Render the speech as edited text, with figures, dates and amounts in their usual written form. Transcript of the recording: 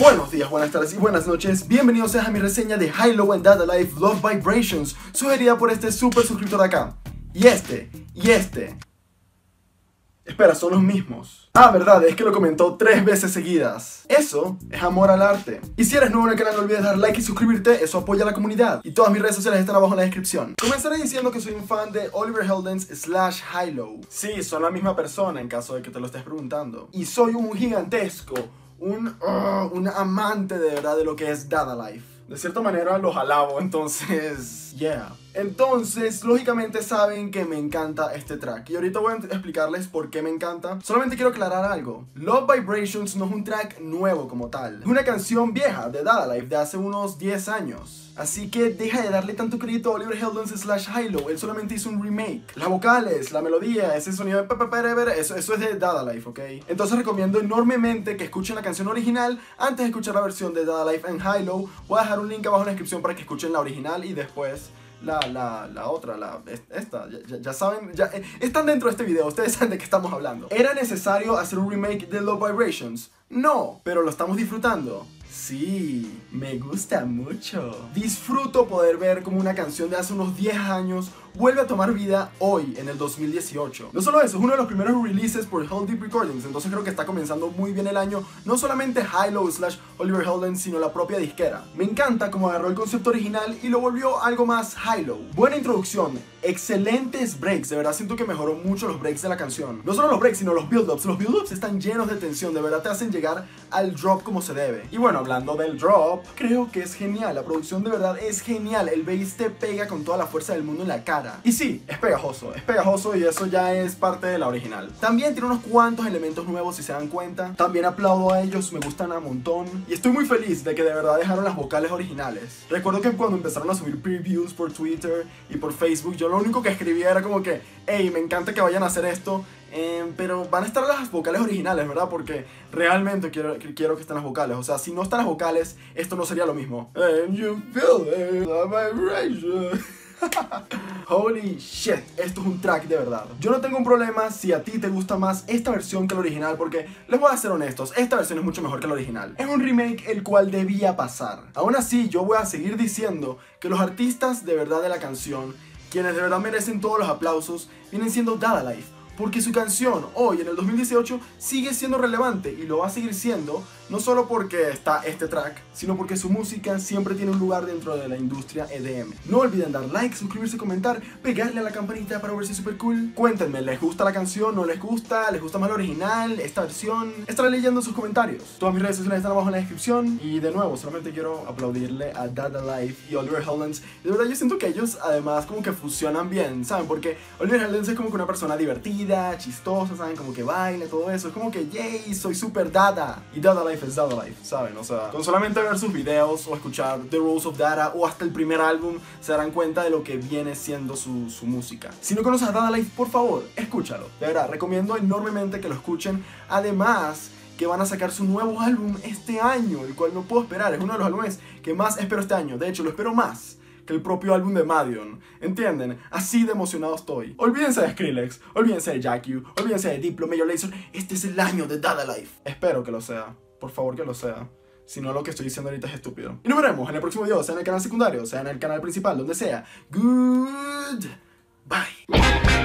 Buenos días, buenas tardes y buenas noches. Bienvenidos a mi reseña de HI-LO en Dada Life, Love Vibrations, sugerida por este super suscriptor de acá. Y este. Espera, son los mismos. Ah, verdad, es que lo comentó 3 veces seguidas. Eso es amor al arte. Y si eres nuevo en el canal, no olvides dar like y suscribirte, eso apoya a la comunidad. Y todas mis redes sociales están abajo en la descripción. Comenzaré diciendo que soy un fan de Oliver Heldens / HI-LO. Sí, son la misma persona en caso de que te lo estés preguntando. Y soy un gigantesco, un amante de verdad de lo que es Dada Life. De cierta manera los alabo, entonces, yeah. Entonces, lógicamente saben que me encanta este track. Y ahorita voy a explicarles por qué me encanta. Solamente quiero aclarar algo. Love Vibrations no es un track nuevo como tal. Es una canción vieja de Dada Life de hace unos 10 años. Así que deja de darle tanto crédito a Oliver Heldens / HI-LO. Él solamente hizo un remake. Las vocales, la melodía, ese sonido de... Eso es de Dada Life, ¿ok? Entonces recomiendo enormemente que escuchen la canción original antes de escuchar la versión de Dada Life en HI-LO. Voy a dejar un link abajo en la descripción para que escuchen la original y después la otra, esta, ya saben, ya están dentro de este video, ustedes saben de qué estamos hablando. ¿Era necesario hacer un remake de Love Vibrations? No, pero lo estamos disfrutando. Sí, me gusta mucho. Disfruto poder ver como una canción de hace unos 10 años vuelve a tomar vida hoy, en el 2018. No solo eso, es uno de los primeros releases por Heldeep Recordings, entonces creo que está comenzando muy bien el año, no solamente HI-LO / Oliver Heldens, sino la propia disquera. Me encanta cómo agarró el concepto original y lo volvió algo más HI-LO. Buena introducción, excelentes breaks, de verdad siento que mejoró mucho los breaks de la canción. No solo los breaks, sino los build-ups. Los build-ups están llenos de tensión, de verdad te hacen llegar al drop como se debe. Y bueno, hablando del drop, creo que es genial, la producción de verdad es genial, el bass te pega con toda la fuerza del mundo en la cara. Y sí, es pegajoso y eso ya es parte de la original. También tiene unos cuantos elementos nuevos si se dan cuenta. También aplaudo a ellos, me gustan a montón. Y estoy muy feliz de que de verdad dejaron las vocales originales. Recuerdo que cuando empezaron a subir previews por Twitter y por Facebook, yo lo único que escribía era como que, hey, me encanta que vayan a hacer esto, pero van a estar las vocales originales, ¿verdad? Porque realmente quiero que estén las vocales. O sea, si no están las vocales, esto no sería lo mismo. And you feel it, holy shit, esto es un track de verdad. Yo no tengo un problema si a ti te gusta más esta versión que la original, porque les voy a ser honestos, esta versión es mucho mejor que la original. Es un remake el cual debía pasar. Aún así, yo voy a seguir diciendo que los artistas de verdad de la canción, quienes de verdad merecen todos los aplausos, vienen siendo Dada Life, porque su canción hoy en el 2018 sigue siendo relevante y lo va a seguir siendo, no solo porque está este track, sino porque su música siempre tiene un lugar dentro de la industria EDM. No olviden dar like, suscribirse, comentar, pegarle a la campanita para verse super cool. Cuéntenme, ¿les gusta la canción? ¿No les gusta? ¿Les gusta más la original? ¿Esta versión? Estaré leyendo sus comentarios. Todas mis redes sociales están abajo en la descripción. Y de nuevo, solamente quiero aplaudirle a Dada Life y Oliver Heldens. De verdad yo siento que ellos además como que fusionan bien, ¿saben? Porque Oliver Heldens es como que una persona divertida, chistosa, ¿saben? Como que baila, todo eso. Es como que, yay, soy super Dada. Y Dada Life es Dada Life, ¿saben? O sea, con solamente ver sus videos o escuchar The Rules of Dada o hasta el primer álbum, se darán cuenta de lo que viene siendo su música. Si no conoces a Dada Life, por favor, escúchalo. De verdad, recomiendo enormemente que lo escuchen. Además, que van a sacar su nuevo álbum este año, el cual no puedo esperar. Es uno de los álbumes que más espero este año. De hecho, lo espero más que el propio álbum de Madeon, ¿entienden? Así de emocionado estoy. Olvídense de Skrillex, olvídense de Jackie, olvídense de Diplo, Major Lazer. Este es el año de Dada Life. Espero que lo sea, por favor que lo sea. Si no, lo que estoy diciendo ahorita es estúpido. Y nos veremos en el próximo video, sea en el canal secundario, sea en el canal principal, donde sea. Good bye.